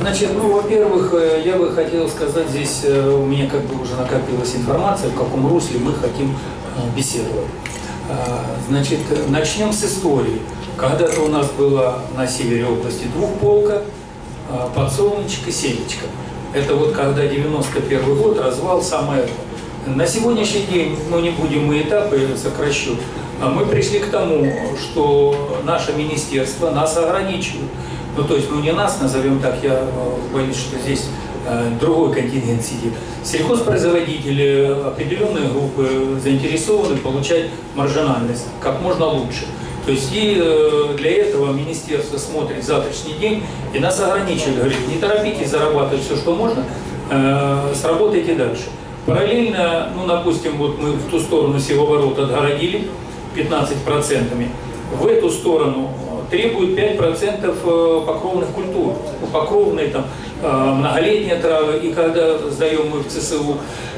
Значит, ну, во-первых, я бы хотел сказать, здесь у меня как бы уже накопилась информация, в каком русле мы хотим беседовать. Значит, начнем с истории. Когда-то у нас было на севере области двухполка, подсолнечек и семечко. Это вот когда 91 год, развал, самое... На сегодняшний день, ну не будем мы этапы, сокращу, мы пришли к тому, что наше министерство нас ограничивает. Ну то есть, ну не нас, назовем так, я боюсь, что здесь другой контингент сидит. Сельхозпроизводители, определенные группы заинтересованы получать маржинальность как можно лучше. То есть и для этого министерство смотрит завтрашний день и нас ограничивает. Говорит, не торопитесь зарабатывать все, что можно, сработайте дальше. Параллельно, ну, допустим, вот мы в ту сторону севооборот отгородили 15%, в эту сторону требуют 5% покровных культур, покровные там многолетние травы, и когда сдаем мы в ЦСУ,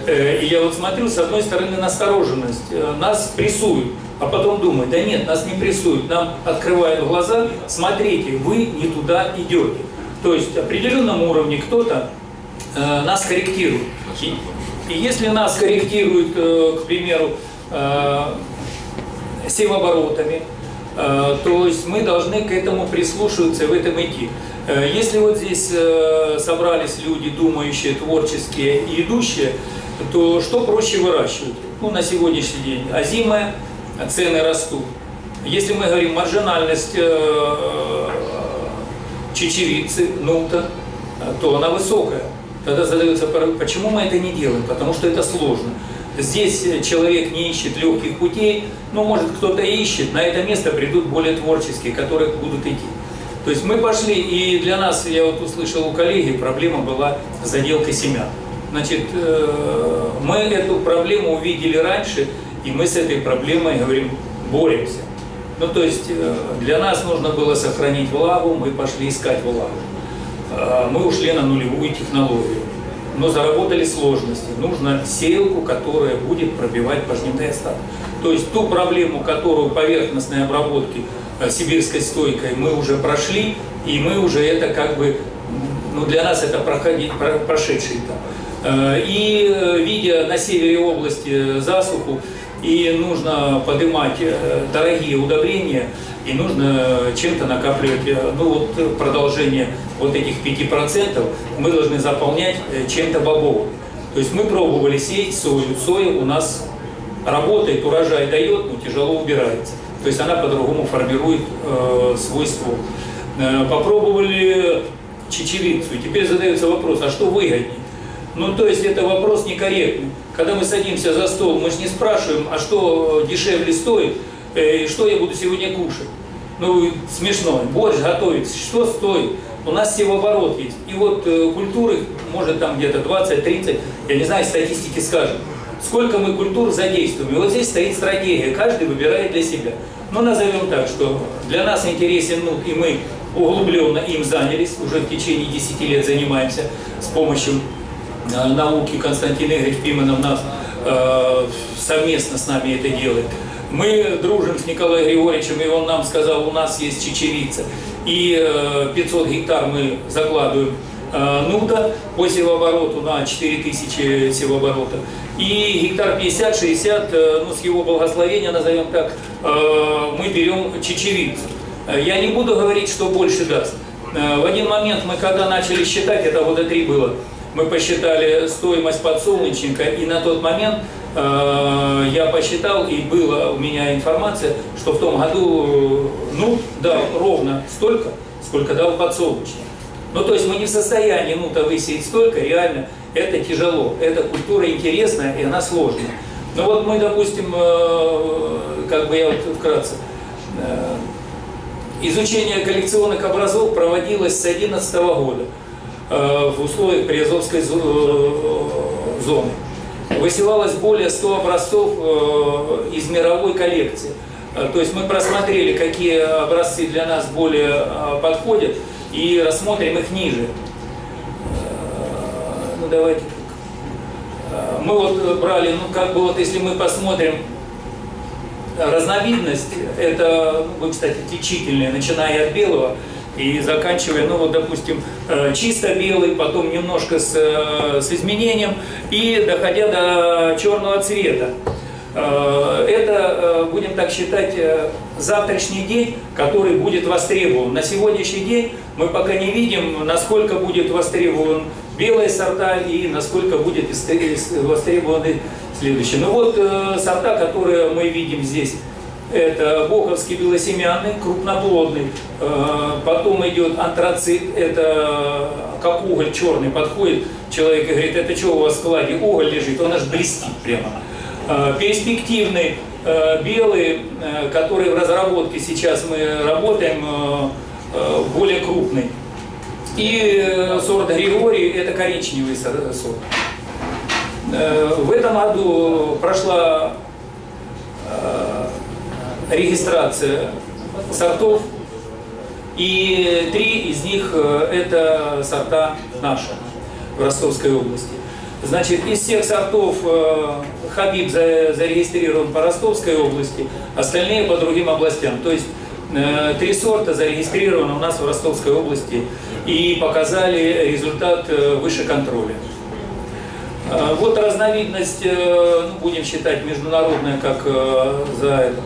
и я вот смотрю, с одной стороны настороженность, нас прессуют, а потом думаю, да нет, нас не прессуют, нам открывают глаза, смотрите, вы не туда идете. То есть в определенном уровне кто-то нас корректирует. И если нас корректируют, к примеру, севооборотами, то есть мы должны к этому прислушиваться и в этом идти. Если вот здесь собрались люди, думающие, творческие и идущие, то что проще выращивать? Ну, на сегодняшний день озимое, цены растут. Если мы говорим маржинальность чечевицы, нута, то она высокая. Тогда задается вопрос, почему мы это не делаем? Потому что это сложно. Здесь человек не ищет легких путей, но, может, кто-то ищет, на это место придут более творческие, которые будут идти. То есть мы пошли, и для нас, я вот услышал у коллеги, проблема была с заделкой семян. Значит, мы эту проблему увидели раньше, и мы с этой проблемой, говорим, боремся. Ну, то есть для нас нужно было сохранить влагу, мы пошли искать влагу. Мы ушли на нулевую технологию, но заработали сложности. Нужно сеялку, которая будет пробивать пожнивный остаток. То есть ту проблему, которую поверхностной обработки сибирской стойкой мы уже прошли, и мы уже это как бы, ну для нас это прошедший этап. И видя на севере области засуху, и нужно поднимать дорогие удобрения, и нужно чем-то накапливать. Ну вот продолжение вот этих 5% мы должны заполнять чем-то бобовым. То есть мы пробовали сеять сою. Соя у нас работает, урожай дает, но тяжело убирается. То есть она по-другому формирует свой ствол. Попробовали чечевицу. И теперь задается вопрос, а что выгоднее? Ну то есть это вопрос некорректный. Когда мы садимся за стол, мы же не спрашиваем, а что дешевле стоит, и что я буду сегодня кушать. Ну, смешно, борщ готовить, что стоит? У нас севооборот есть. И вот культуры, может там где-то 20-30, я не знаю, статистики скажут, сколько мы культур задействуем. И вот здесь стоит стратегия, каждый выбирает для себя. Но назовем так, что для нас интересен нут, и мы углубленно им занялись, уже в течение 10 лет занимаемся с помощью науки. Константин Игорь Пимонов нас совместно с нами это делает. Мы дружим с Николаем Григорьевичем, и он нам сказал, у нас есть чечевица. И 500 гектар мы закладываем нута по севообороту на 4000 севооборота. И гектар 50-60, ну, с его благословения, назовем так, мы берем чечевицу. Я не буду говорить, что больше даст. В один момент мы, когда начали считать, это года 3 было, мы посчитали стоимость подсолнечника, и на тот момент я посчитал, и была у меня информация, что в том году, ну, да, ровно столько, сколько дал подсолнечник. Ну, то есть мы не в состоянии, ну, то высеять столько, реально, это тяжело, эта культура интересная, и она сложная. Ну, вот мы, допустим, как бы я вот вкратце, изучение коллекционных образцов проводилось с 2011 года. В условиях приазовской зоны. Высылалось более 100 образцов из мировой коллекции. То есть мы просмотрели, какие образцы для нас более подходят, и рассмотрим их ниже. Ну, давайте. Мы вот брали, ну как бы вот если мы посмотрим разновидность, это, вы, кстати, отличительные, начиная от белого, И заканчивая, ну вот, допустим, чисто белый, потом немножко с изменением, и доходя до черного цвета. Это, будем так считать, завтрашний день, который будет востребован. На сегодняшний день мы пока не видим, насколько будет востребован белые сорта и насколько будет востребованы следующие. Ну вот сорта, которые мы видим здесь. Это Боковский белосемянный, крупноплодный, потом идет антрацит, это как уголь черный, подходит человек и говорит, это что у вас в складе, уголь лежит, он аж блестит прямо. Перспективный белый, который в разработке сейчас мы работаем, более крупный. И сорт Григорий, это коричневый сорт. В этом году прошла регистрация сортов, и 3 из них это сорта наши в Ростовской области. Значит, из всех сортов Хабиб зарегистрирован по Ростовской области, остальные по другим областям. То есть 3 сорта зарегистрированы у нас в Ростовской области и показали результат выше контроля. Вот разновидность, будем считать международная, как за это.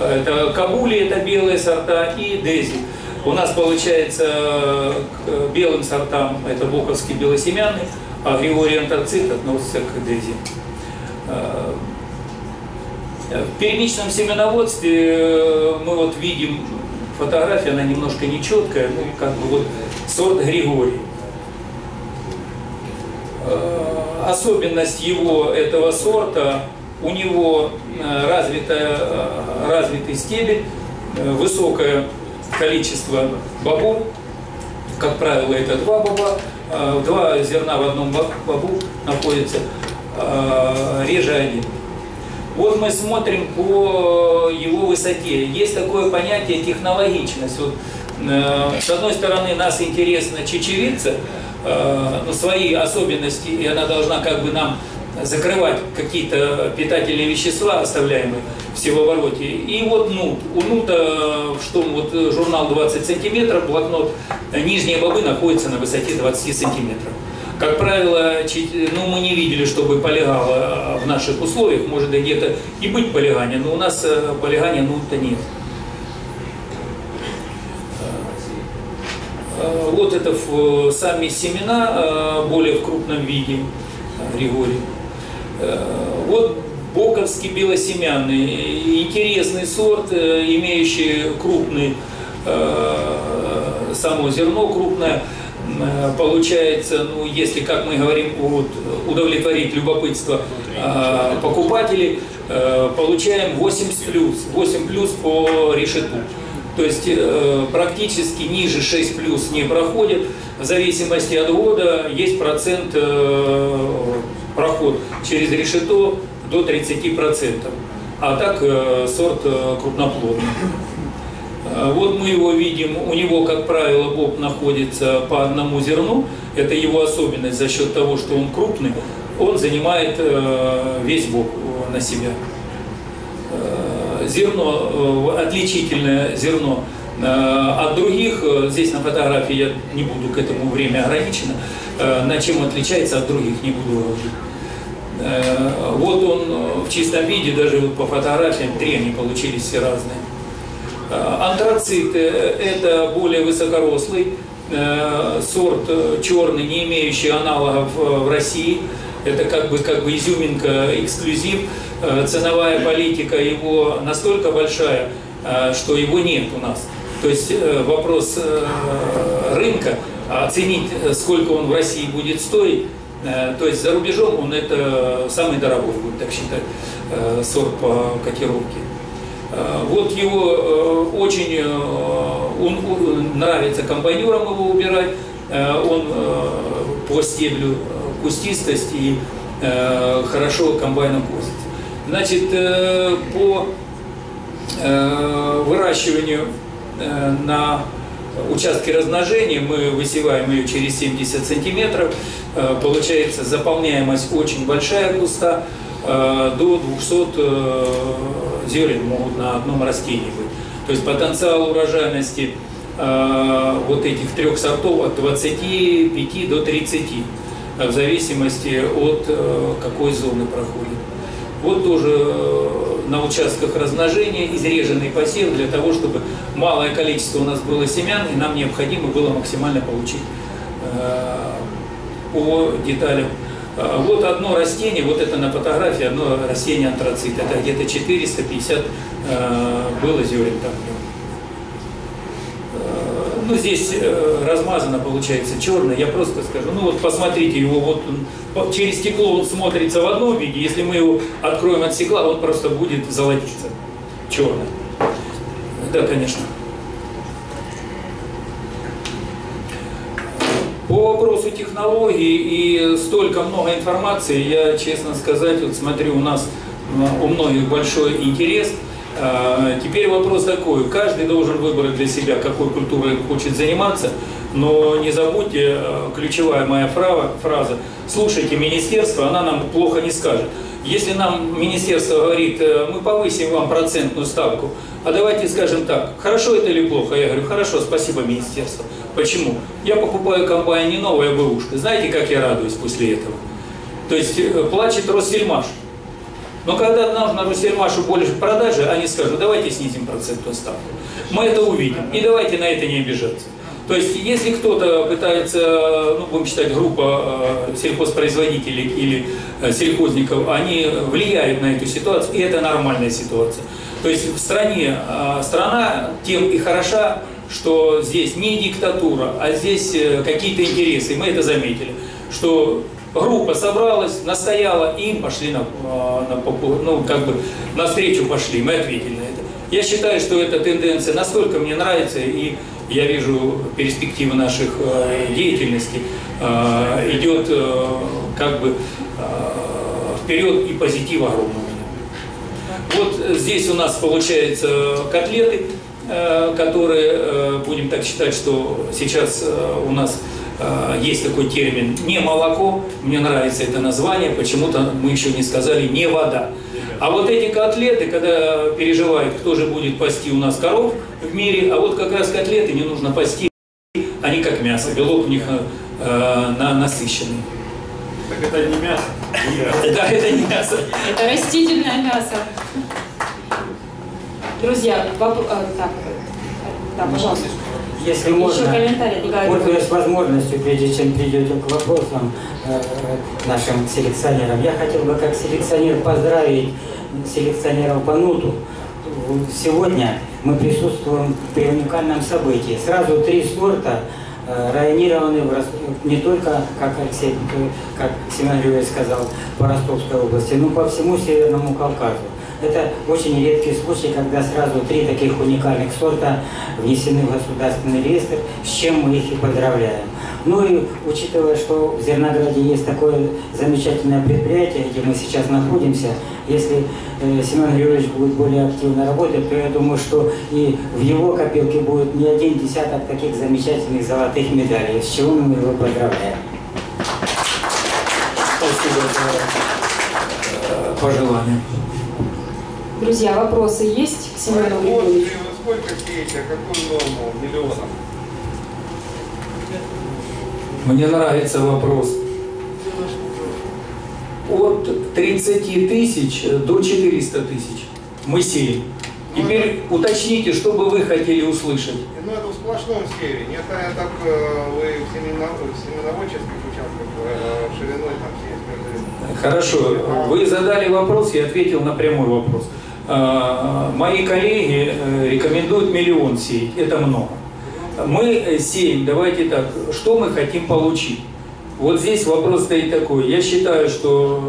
Это Кабули, это белые сорта, и Дези. У нас получается к белым сортам это Боковский белосемянный, а Григорий антрацит относится к Дези. В первичном семеноводстве мы вот видим фотографию, она немножко нечеткая, ну как бы вот сорт Григорий. Особенность его, этого сорта, у него развитый стебель, высокое количество бобов, как правило, это 2 боба, 2 зерна в одном бобу находится, реже 1. Вот мы смотрим по его высоте. Есть такое понятие технологичность. Вот, с одной стороны, нас интересна чечевица, свои особенности, и она должна как бы нам закрывать какие-то питательные вещества, оставляемые всевообороте. И вот нут. У нута, что вот журнал 20 сантиметров, блокнот, нижние бобы находятся на высоте 20 сантиметров. Как правило, мы не видели, чтобы полегало в наших условиях, может и где-то и быть полегание, но у нас полегания нута нет. Вот это сами семена, более в крупном виде, Григорий. Вот Боковский белосемянный, интересный сорт, имеющий крупный, само зерно крупное, получается, ну если, как мы говорим, удовлетворить любопытство покупателей, получаем 8 плюс по решету. То есть практически ниже 6 плюс не проходит. В зависимости от года есть процент проход через решето до 30%. А так сорт крупноплодный. Вот мы его видим. У него, как правило, боб находится по одному зерну. Это его особенность за счет того, что он крупный. Он занимает весь боб на себя. Зерно, отличительное зерно от других, здесь на фотографии я не буду, к этому время ограничено, на чем отличается от других, не буду говорить. Вот он в чистом виде, даже по фотографиям 3 они получились все разные. Антрацит – это более высокорослый сорт, черный, не имеющий аналогов в России. Это как бы изюминка, эксклюзив. Ценовая политика его настолько большая, что его нет у нас. То есть вопрос рынка, оценить, сколько он в России будет стоить. То есть за рубежом он это самый дорогой, будем так считать, сорт по котировке. Вот его очень нравится комбайнерам его убирать. Он по стеблю кустистость и хорошо комбайном косит. Значит, по выращиванию на участке размножения мы высеваем ее через 70 сантиметров. Получается заполняемость очень большая куста, до 200 зерен могут на одном растении быть. То есть потенциал урожайности вот этих трех сортов от 25 до 30, в зависимости от какой зоны проходит. Вот тоже на участках размножения изреженный посев для того, чтобы малое количество у нас было семян, и нам необходимо было максимально получить по деталям. Вот одно растение, вот это на фотографии, одно растение антрацит. Это где-то 450 было зерен там. Ну, здесь размазано получается черное, я просто скажу, ну вот посмотрите его, вот он, через стекло он смотрится в одном виде, если мы его откроем от стекла, он просто будет золотиться, черное. Да, конечно. По вопросу технологий и столько много информации, я, честно сказать, вот смотрю, у нас у многих большой интерес. Теперь вопрос такой, каждый должен выбрать для себя, какой культурой он хочет заниматься, но не забудьте, ключевая моя фраза, слушайте министерство, она нам плохо не скажет. Если нам министерство говорит, мы повысим вам процентную ставку, а давайте скажем так, хорошо это или плохо, я говорю, хорошо, спасибо министерство. Почему? Я покупаю комбайн не новый, а бэушка. Знаете, как я радуюсь после этого? То есть плачет Ростсельмаш. Но когда нам на Россельмашу больше продажи, они скажут, давайте снизим процентную ставку. Мы это увидим, и давайте на это не обижаться. То есть, если кто-то пытается, ну, будем считать, группа сельхозпроизводителей или сельхозников, они влияют на эту ситуацию, и это нормальная ситуация. То есть, в стране, страна тем и хороша, что здесь не диктатура, а здесь какие-то интересы, мы это заметили, что... Группа собралась, настояла, и им пошли навстречу пошли, мы ответили на это. Я считаю, что эта тенденция настолько мне нравится, и я вижу перспективы наших деятельности, идет вперед и позитива огромного. Вот здесь у нас получается котлеты, которые, будем так считать, что сейчас у нас... Есть такой термин «не молоко», мне нравится это название, почему-то мы еще не сказали «не вода». А вот эти котлеты, когда переживают, кто же будет пасти у нас коров в мире, а вот как раз котлеты не нужно пасти, они как мясо, белок у них насыщенный. Так это не мясо? Да, это не мясо. Это растительное мясо. Друзья, пожалуйста. Если можно, пользуясь возможностью, прежде чем перейдем к вопросам нашим селекционерам, я хотел бы как селекционер поздравить селекционеров по нуту. Сегодня мы присутствуем при уникальном событии. Сразу три сорта районированы не только, как Семен Юрьевич сказал, по Ростовской области, но по всему Северному Кавказу. Это очень редкий случай, когда сразу три таких уникальных сорта внесены в государственный реестр, с чем мы их и поздравляем. Ну и учитывая, что в Зернограде есть такое замечательное предприятие, где мы сейчас находимся, если Семен Григорьевич будет более активно работать, то я думаю, что и в его копилке будет не один десяток таких замечательных золотых медалей, с чего мы его поздравляем. Спасибо за пожелания. Друзья, вопросы есть к Семену Григорьевичу? Сколько сеете, какую норму миллионов? Мне нравится вопрос. От 30 тысяч до 400 тысяч мы сеем. Теперь уточните, что бы вы хотели услышать. Ну, это в сплошном севе. Нет, так вы в семеноводческих участках шириной там сеете. Хорошо. Вы задали вопрос, я ответил на прямой вопрос. Мои коллеги рекомендуют миллион сеять, это много. Мы сеем, давайте так, что мы хотим получить? Вот здесь вопрос стоит такой. Я считаю, что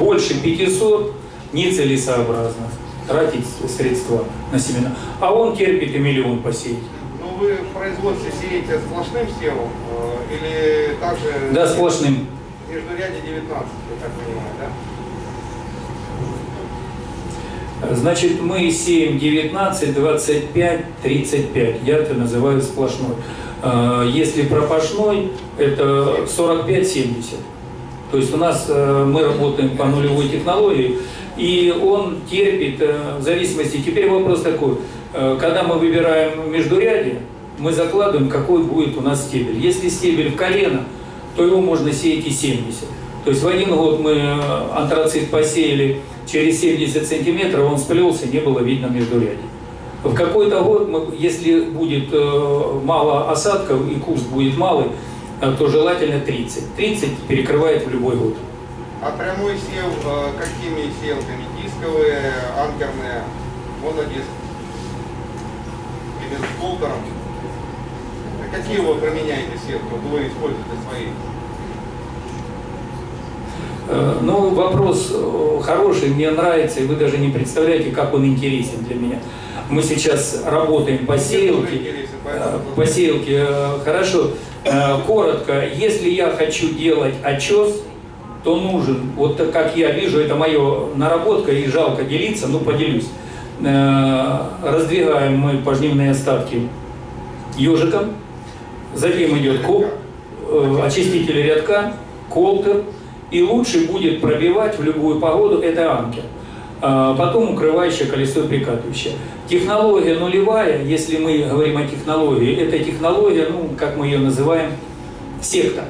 больше 500 нецелесообразно тратить средства на семена. А он терпит и миллион посеять. Ну вы в производстве сеете сплошным севом или также... Да, сплошным. Между ряде 19, я так понимаю, да? Значит, мы сеем 19, 25, 35. Я это называю сплошной. Если пропашной, это 45-70. То есть у нас мы работаем по нулевой технологии, и он терпит в зависимости. Теперь вопрос такой. когда мы выбираем междурядье, мы закладываем, какой будет у нас стебель. Если стебель в колено, то его можно сеять и 70. То есть в один год мы антрацит посеяли через 70 сантиметров, он сплелся, не было видно междурядья. В какой-то год, если будет мало осадков и куст будет малый, то желательно 30. 30 перекрывает в любой год. А прямой сев какими севками? Дисковые, анкерные, монодиск? Или с полтором? Какие вы применяете севку? Вы используете свои? Ну, вопрос хороший, мне нравится, и вы даже не представляете, как он интересен для меня. Мы сейчас работаем по сеялке. По сеялке, хорошо. Коротко, если я хочу делать отчес, то нужен, вот как я вижу, это моя наработка, и жалко делиться, но поделюсь. Раздвигаем мы пожнивные остатки ежиком, затем идет коп, очиститель рядка, колтер, и лучше будет пробивать в любую погоду, это анкер. Потом укрывающее колесо прикатывающее. Технология нулевая, если мы говорим о технологии, это технология, ну, как мы ее называем, секта.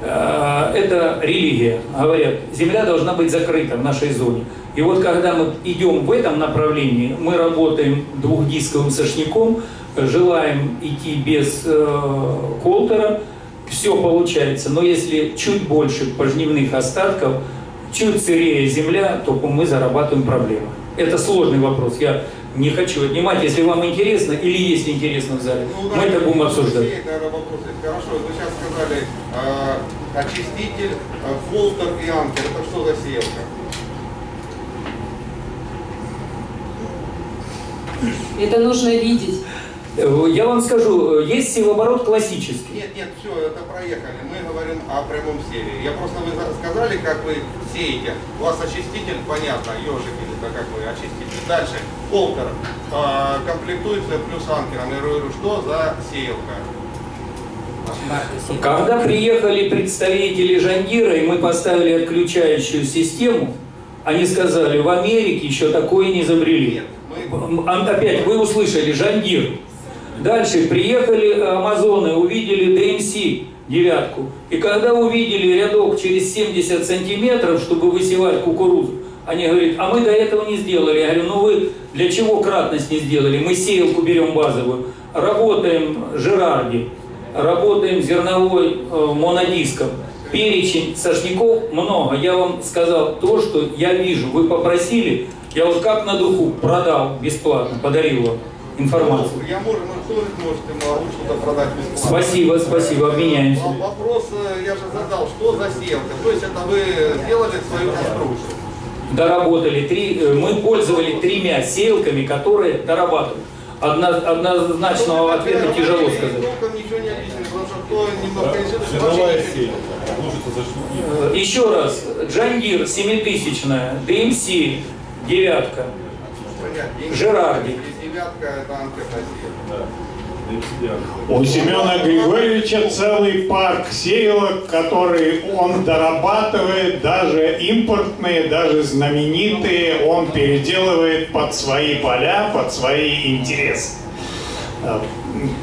Это религия. Говорят, земля должна быть закрыта в нашей зоне. И вот когда мы идем в этом направлении, мы работаем двухдисковым сошником, желаем идти без колтера, все получается. Но если чуть больше пожнивных остатков, чуть сырее земля, то мы зарабатываем проблемы. Это сложный вопрос. Я не хочу отнимать, если вам интересно или есть интересно в зале. Ну, да, мы это будем обсуждать. Хорошо, вы сейчас сказали очиститель, фолтер и анкер. Это что за сеялка? Это нужно видеть. Я вам скажу, есть севооборот классический. Нет, нет, все, это проехали. Мы говорим о прямом севе. Я просто, вы сказали, как вы сеете. У вас очиститель, понятно, ежик или так, как вы очиститель. Дальше, полтер комплектуется плюс анкером. Я говорю, что за сеялка? Когда приехали представители Жандира, и мы поставили отключающую систему, они сказали, в Америке еще такое не изобрели. Опять, вы услышали, Джангир. Дальше приехали амазоны, увидели ДМС девятку. И когда увидели рядок через 70 сантиметров, чтобы высевать кукурузу, они говорят, а мы до этого не сделали. Я говорю, ну вы для чего кратность не сделали? Мы сеялку берем базовую. Работаем Жерарди, работаем зерновой монодиском. Перечень сошников много. Я вам сказал то, что я вижу. Вы попросили, я вот как на духу продал бесплатно, подарил вам информацию. Я могу, ну, может, что-то продать бесплатно. Спасибо, спасибо, обменяемся. Вопрос я же задал, что за сеялка? То есть это вы сделали свою конструкцию? Доработали три, мы пользовались тремя сеялками, которые дорабатывают. Однозначного ответа тяжело сказать. Еще раз, Джангир 7000-я, ДМС девятка, Жерарди. У Семена Григорьевича целый парк сеялок, которые он дорабатывает, даже импортные, даже знаменитые, он переделывает под свои поля, под свои интересы,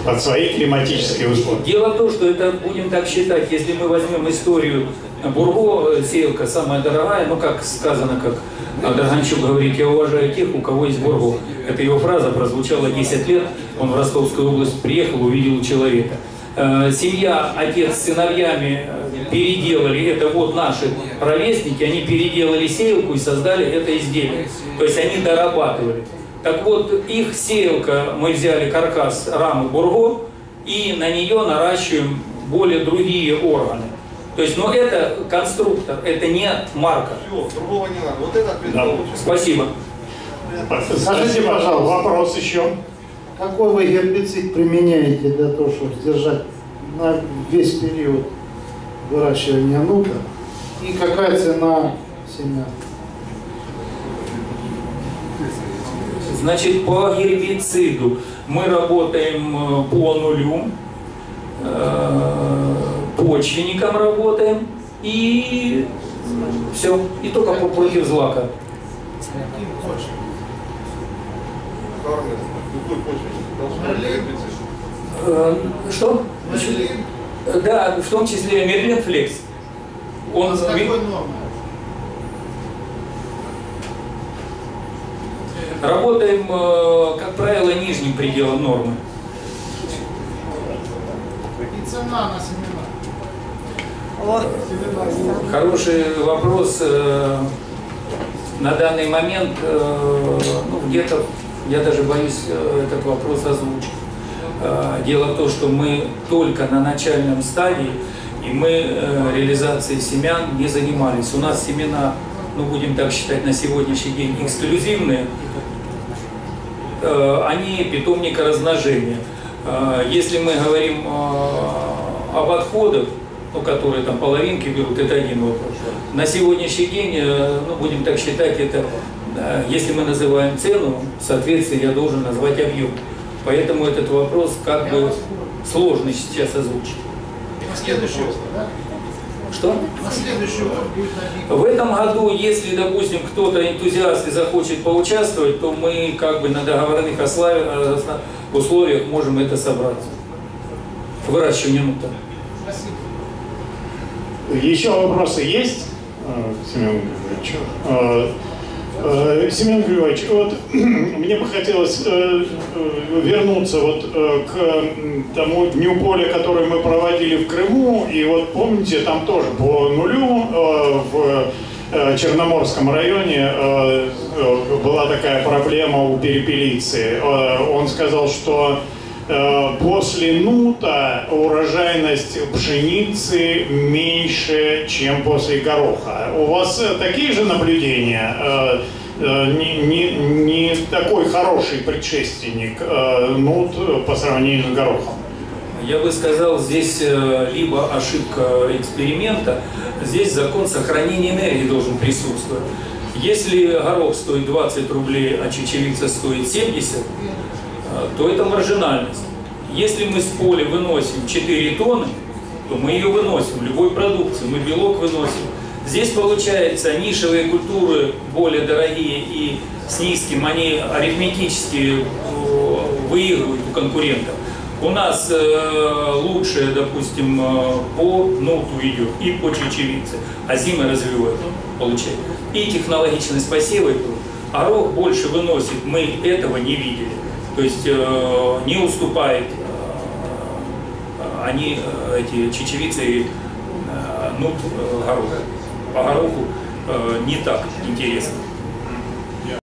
под свои климатические условия. Дело в том, что это, будем так считать, если мы возьмем историю Бурго, сеялка самая дорогая, ну как сказано, как Драганчук говорит, я уважаю тех, у кого есть Бурго. Это его фраза прозвучала 10 лет, он в Ростовскую область приехал, увидел человека. Семья, отец с сыновьями переделали, это вот наши ровесники, они переделали сеялку и создали это изделие. То есть они дорабатывали. Так вот, их сеялка, мы взяли каркас рамы Бурго и на нее наращиваем более другие органы. То есть, но это конструктор, это не марка. Все, другого не надо. Вот это да. Спасибо. Скажите, пожалуйста, вопрос еще. Какой вы гербицид применяете для того, чтобы сдержать на весь период выращивания нука? И какая цена семян? Значит, по гербициду мы работаем по нулю, почвенником работаем и все, и только против злака. Что? Да, в том числе Мерлинфлекс. Он работаем, как правило, нижним пределом нормы. И цена на семена. Вот. Хороший вопрос. На данный момент, ну, где-то, я даже боюсь этот вопрос озвучить. Дело в том, что мы только на начальном стадии, и мы реализацией семян не занимались. У нас семена, ну, будем так считать, на сегодняшний день эксклюзивные. Они питомника размножения. Если мы говорим об отходах, ну, которые там половинки берут, это один вопрос. На сегодняшний день, ну, будем так считать, это, если мы называем цену, соответственно, я должен назвать объем. Поэтому этот вопрос как бы сложно сейчас озвучить. На следующий год, да? Что? На следующий год будет объем. В этом году, если, допустим, кто-то энтузиаст и захочет поучаствовать, то мы как бы на договорных условиях можем это собрать. Выращиваем-то. Спасибо. Еще вопросы есть, Семен Григорьевич? Семен Григорьевич, вот мне бы хотелось вернуться вот к тому дню поля, который мы проводили в Крыму. И вот помните, там тоже по нулю в Черноморском районе была такая проблема у перепелицы. Он сказал, что после нута урожайность пшеницы меньше, чем после гороха. У вас такие же наблюдения? Не такой хороший предшественник нут по сравнению с горохом? Я бы сказал, здесь либо ошибка эксперимента, здесь закон сохранения энергии должен присутствовать. Если горох стоит 20 рублей, а чечевица стоит 70, то это маржинальность. Если мы с поля выносим 4 тонны, то мы ее выносим, любой продукции, мы белок выносим. Здесь получается нишевые культуры более дорогие и с низким, они арифметически выигрывают у конкурентов. У нас лучшее, допустим, по нуту идет и по чечевице, а зимы развивают, получается. И технологичность посева, горох больше выносит, мы этого не видели. То есть не уступает они, эти чечевицы и нут гороху. По гороху не так интересно.